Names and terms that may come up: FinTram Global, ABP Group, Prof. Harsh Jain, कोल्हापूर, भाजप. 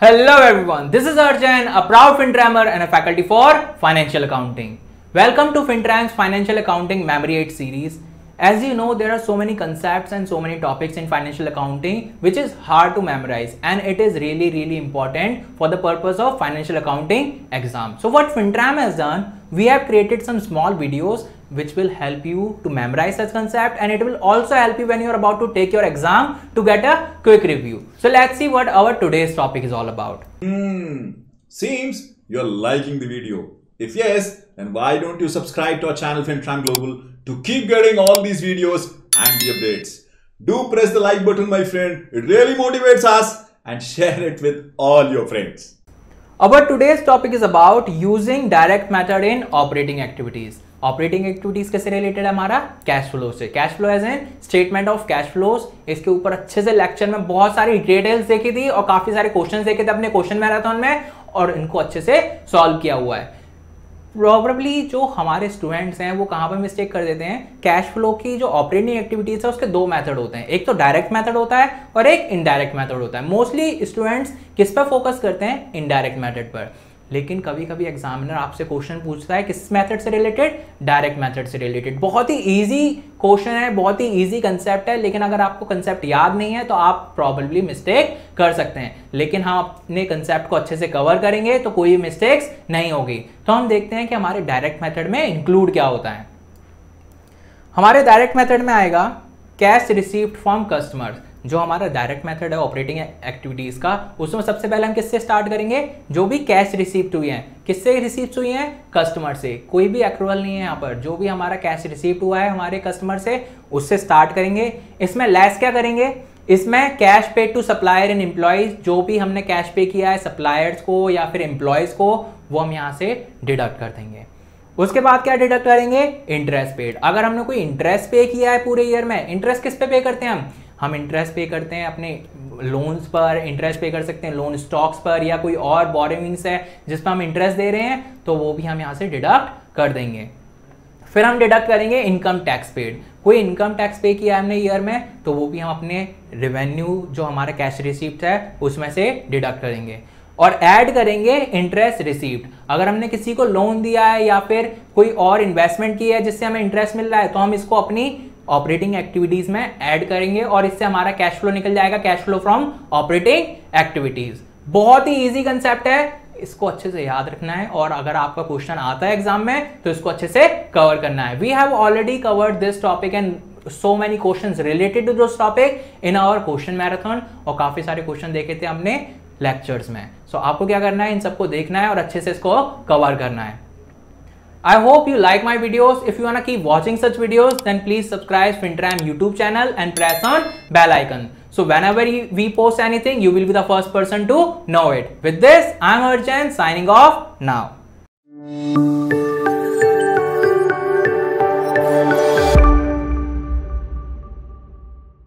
Hello everyone, this is Harsh Jain, a proud FinTrammer and a faculty for Financial Accounting. Welcome to FinTram's Financial Accounting Memory Aid series. As you know, there are so many concepts and so many topics in financial accounting which is hard to memorize, and it is really important for the purpose of financial accounting exam. So what FinTram has done, we have created some small videos which will help you to memorize such concept, and it will also help you when you are about to take your exam to get a quick review. So let's see what our today's topic is all about. Seems you are liking the video. If yes, then why don't you subscribe to our channel FinTram Global to keep getting all these videos and the updates. Do press the like button, my friend. It really motivates us, and share it with all your friends. Our today's topic is about using direct method in operating activities. Operating activities कैसे related है हमारा cash flow से. Cash flow as an statement of cash flows, इसके ऊपर अच्छे से lecture में बहुत सारी डिटेल्स देखी थी और काफी सारे क्वेश्चन देखे थे अपने क्वेश्चन मैराथन में, और इनको अच्छे से सॉल्व किया हुआ है. प्रॉबेबली जो हमारे स्टूडेंट्स हैं वो कहाँ पर मिस्टेक कर देते हैं, कैश फ्लो की जो ऑपरेटिंग एक्टिविटीज है उसके दो मेथड होते हैं, एक तो डायरेक्ट मेथड होता है और एक इनडायरेक्ट मेथड होता है. मोस्टली स्टूडेंट्स किस पर फोकस करते हैं, इनडायरेक्ट मेथड पर, लेकिन कभी कभी एग्जामिनर आपसे क्वेश्चन पूछता है किस मेथड से रिलेटेड, डायरेक्ट मेथड से रिलेटेड. बहुत ही इजी क्वेश्चन है, बहुत ही इजी कंसेप्ट है, लेकिन अगर आपको कंसेप्ट याद नहीं है तो आप प्रॉबेबली मिस्टेक कर सकते हैं. लेकिन हम अपने कंसेप्ट को अच्छे से कवर करेंगे तो कोई मिस्टेक्स नहीं होगी. तो हम देखते हैं कि हमारे डायरेक्ट मेथड में इंक्लूड क्या होता है. हमारे डायरेक्ट मेथड में आएगा कैश रिसीव्ड फ्रॉम कस्टमर्स. जो हमारा डायरेक्ट मेथड है ऑपरेटिंग एक्टिविटीज का, उसमें सबसे पहले हम किससे स्टार्ट करेंगे, जो भी कैश रिसीव्ड हुई है. किससे रिसीव्ड हुई है, कस्टमर से. कोई भी एक्रूवल नहीं है यहाँ पर, जो भी हमारा कैश रिसीव्ड हुआ है हमारे कस्टमर से उससे स्टार्ट करेंगे. इसमें लेस क्या करेंगे, इसमें कैश पे टू सप्लायर एंड एम्प्लॉयज, जो भी हमने कैश पे किया है सप्लायर्स को या फिर एम्प्लॉयज को, वो हम यहाँ से डिडक्ट कर देंगे. उसके बाद क्या डिडक्ट करेंगे, इंटरेस्ट पेड. अगर हमने कोई इंटरेस्ट पे किया है पूरे ईयर में, इंटरेस्ट किस पे पे करते हैं हम इंटरेस्ट पे करते हैं अपने लोन्स पर. इंटरेस्ट पे कर सकते हैं लोन स्टॉक्स पर, या कोई और बोरोइंग्स है जिस पर हम इंटरेस्ट दे रहे हैं तो वो भी हम यहाँ से डिडक्ट कर देंगे. फिर हम डिडक्ट करेंगे इनकम टैक्स पेड. कोई इनकम टैक्स पे किया हमने ईयर में तो वो भी हम अपने रेवेन्यू जो हमारा कैश रिसीप्ट है उसमें से डिडक्ट करेंगे. और ऐड करेंगे इंटरेस्ट रिसीव्ड. अगर हमने किसी को लोन दिया है या फिर कोई और इन्वेस्टमेंट किया है जिससे हमें इंटरेस्ट मिल रहा है, तो हम इसको अपनी ऑपरेटिंग एक्टिविटीज में ऐड करेंगे और इससे हमारा कैश फ्लो निकल जाएगा, cash flow from operating activities. बहुत ही इजी कंसेप्ट है, इसको अच्छे से याद रखना है, और अगर आपका क्वेश्चन आता है एग्जाम में तो इसको अच्छे से कवर करना है. We have already covered this topic and so many questions related to this topic in our question marathon, और काफी सारे क्वेश्चन देखे थे हमने लेक्चर्स में. सो आपको क्या करना है, इन सबको देखना है और अच्छे से इसको कवर करना है. I hope you like my videos. If you wanna keep watching such videos, then please subscribe FinTram YouTube channel and press on bell icon. So whenever we post anything, you will be the first person to know it. With this, I'm Harsh Jain signing off now.